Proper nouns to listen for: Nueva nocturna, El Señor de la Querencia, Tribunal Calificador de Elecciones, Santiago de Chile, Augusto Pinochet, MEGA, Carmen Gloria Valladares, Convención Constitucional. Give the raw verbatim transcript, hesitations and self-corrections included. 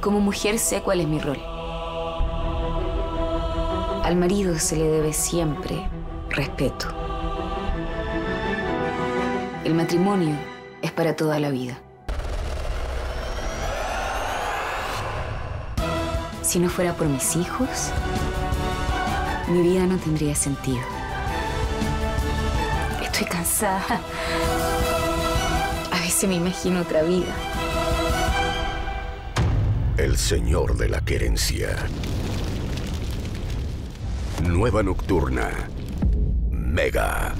Como mujer sé cuál es mi rol. Al marido se le debe siempre respeto. El matrimonio es para toda la vida. Si no fuera por mis hijos, mi vida no tendría sentido. Estoy cansada. A veces me imagino otra vida. El Señor de la Querencia. Nueva Nocturna. MEGA.